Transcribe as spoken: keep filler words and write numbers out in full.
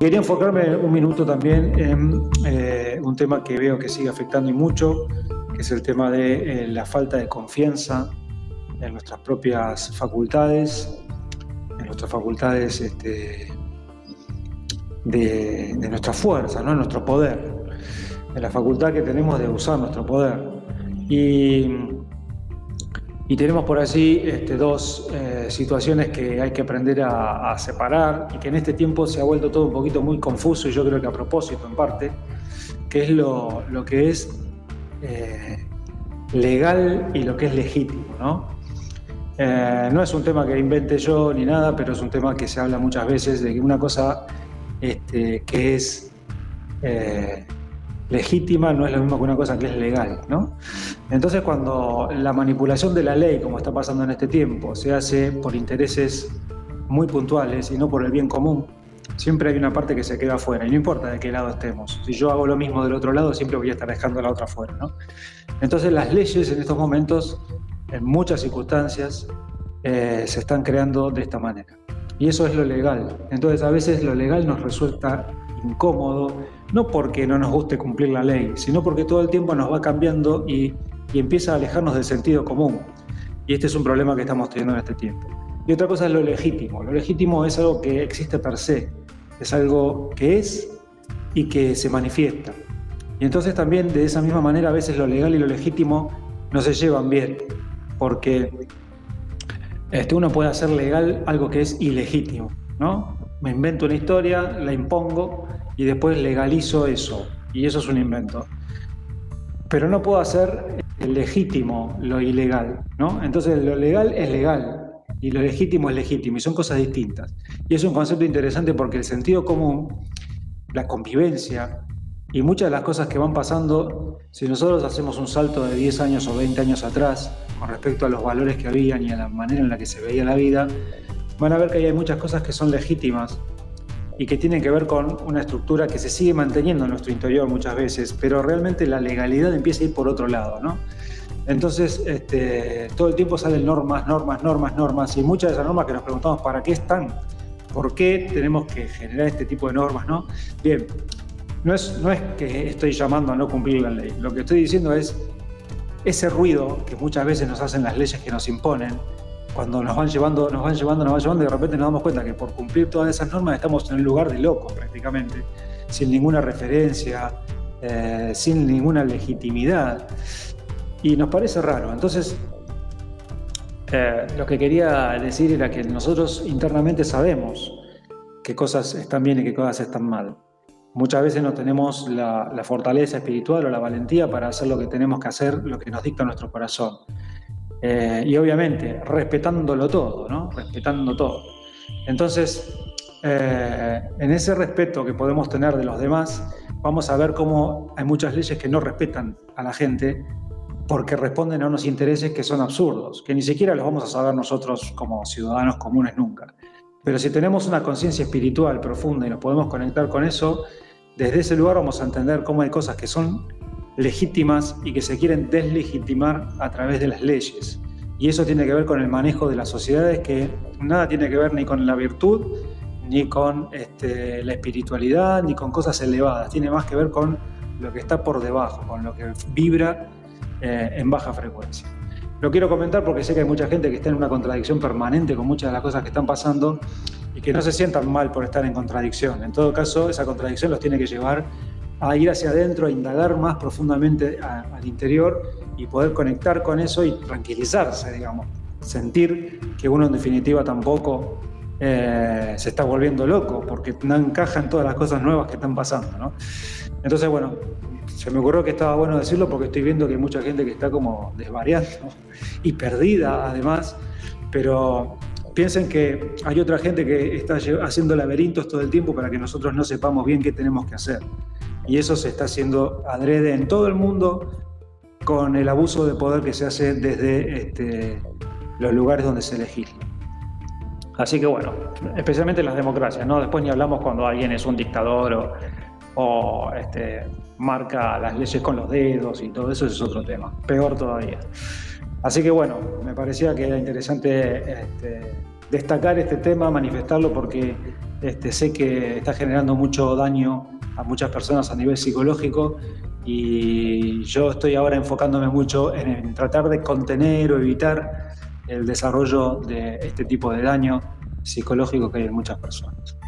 Quería enfocarme un minuto también en eh, un tema que veo que sigue afectando y mucho, que es el tema de eh, la falta de confianza en nuestras propias facultades, en nuestras facultades este, de, de nuestra fuerza, ¿no? En nuestro poder, en la facultad que tenemos de usar nuestro poder. Y, y tenemos por allí este, dos eh, situaciones que hay que aprender a, a separar y que en este tiempo se ha vuelto todo un poquito muy confuso, y yo creo que a propósito en parte, que es lo, lo que es eh, legal y lo que es legítimo, ¿no? Eh, no es un tema que invente yo ni nada, pero es un tema que se habla muchas veces, de que una cosa este, que es eh, legítima no es lo mismo que una cosa que es legal, ¿no? Entonces, cuando la manipulación de la ley, como está pasando en este tiempo, se hace por intereses muy puntuales y no por el bien común, siempre hay una parte que se queda afuera, y no importa de qué lado estemos. Si yo hago lo mismo del otro lado, siempre voy a estar dejando a la otra afuera, ¿no? Entonces, las leyes en estos momentos, en muchas circunstancias, eh, se están creando de esta manera. Y eso es lo legal. Entonces, a veces lo legal nos resulta incómodo, no porque no nos guste cumplir la ley, sino porque todo el tiempo nos va cambiando y, y empieza a alejarnos del sentido común. Y este es un problema que estamos teniendo en este tiempo. Y otra cosa es lo legítimo. Lo legítimo es algo que existe per se, es algo que es y que se manifiesta. Y entonces también, de esa misma manera, a veces lo legal y lo legítimo no se llevan bien, porque este, uno puede hacer legal algo que es ilegítimo, ¿no? Me invento una historia, la impongo y después legalizo eso, y eso es un invento. Pero no puedo hacer legítimo lo ilegal, ¿no? Entonces, lo legal es legal y lo legítimo es legítimo, y son cosas distintas. Y es un concepto interesante, porque el sentido común, la convivencia y muchas de las cosas que van pasando, si nosotros hacemos un salto de diez años o veinte años atrás con respecto a los valores que habían y a la manera en la que se veía la vida, van a ver que hay muchas cosas que son legítimas y que tienen que ver con una estructura que se sigue manteniendo en nuestro interior muchas veces, pero realmente la legalidad empieza a ir por otro lado, ¿no? Entonces, este, todo el tiempo salen normas, normas, normas, normas, y muchas de esas normas que nos preguntamos ¿para qué están? ¿Por qué tenemos que generar este tipo de normas, no? Bien, no es, no es que estoy llamando a no cumplir la ley, lo que estoy diciendo es ese ruido que muchas veces nos hacen las leyes que nos imponen, cuando nos van llevando, nos van llevando, nos van llevando, y de repente nos damos cuenta que por cumplir todas esas normas estamos en un lugar de locos prácticamente, sin ninguna referencia, eh, sin ninguna legitimidad, y nos parece raro. Entonces, eh, lo que quería decir era que nosotros internamente sabemos qué cosas están bien y qué cosas están mal. Muchas veces no tenemos la, la fortaleza espiritual o la valentía para hacer lo que tenemos que hacer, lo que nos dicta nuestro corazón. Eh, y obviamente, respetándolo todo, ¿no? Respetando todo. Entonces, eh, en ese respeto que podemos tener de los demás, vamos a ver cómo hay muchas leyes que no respetan a la gente porque responden a unos intereses que son absurdos, que ni siquiera los vamos a saber nosotros como ciudadanos comunes nunca. Pero si tenemos una conciencia espiritual profunda y nos podemos conectar con eso, desde ese lugar vamos a entender cómo hay cosas que son legítimas y que se quieren deslegitimar a través de las leyes. Y eso tiene que ver con el manejo de las sociedades, que nada tiene que ver ni con la virtud, ni con este, la espiritualidad, ni con cosas elevadas. Tiene más que ver con lo que está por debajo, con lo que vibra eh, en baja frecuencia. Lo quiero comentar porque sé que hay mucha gente que está en una contradicción permanente con muchas de las cosas que están pasando, y que no se sientan mal por estar en contradicción. En todo caso, esa contradicción los tiene que llevar a ir hacia adentro, a indagar más profundamente a, al interior, y poder conectar con eso y tranquilizarse, digamos. Sentir que uno en definitiva tampoco eh, se está volviendo loco, porque no encajan todas las cosas nuevas que están pasando, ¿no? Entonces, bueno, se me ocurrió que estaba bueno decirlo, porque estoy viendo que hay mucha gente que está como desvariando y perdida además, pero piensen que hay otra gente que está haciendo laberintos todo el tiempo para que nosotros no sepamos bien qué tenemos que hacer. Y eso se está haciendo adrede en todo el mundo, con el abuso de poder que se hace desde este, los lugares donde se legisla. Así que bueno, especialmente las democracias, ¿no? Después ni hablamos cuando alguien es un dictador o, o este, marca las leyes con los dedos y todo eso, es otro tema, peor todavía. Así que bueno, me parecía que era interesante este, destacar este tema, manifestarlo, porque Este, sé que está generando mucho daño a muchas personas a nivel psicológico y yo estoy ahora enfocándome mucho en, en tratar de contener o evitar el desarrollo de este tipo de daño psicológico que hay en muchas personas.